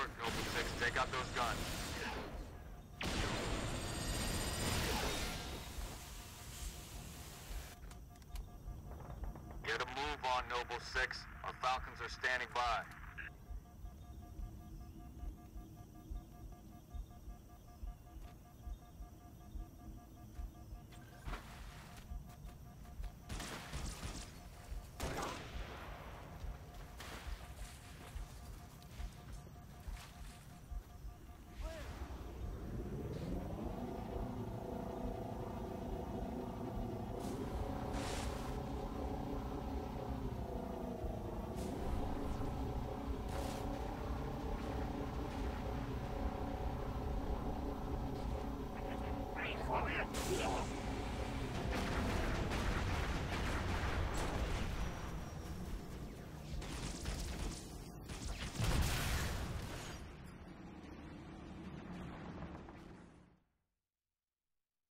work, Noble 6. Take out those guns. Get a move on, Noble 6. Our Falcons are standing by. Yeah.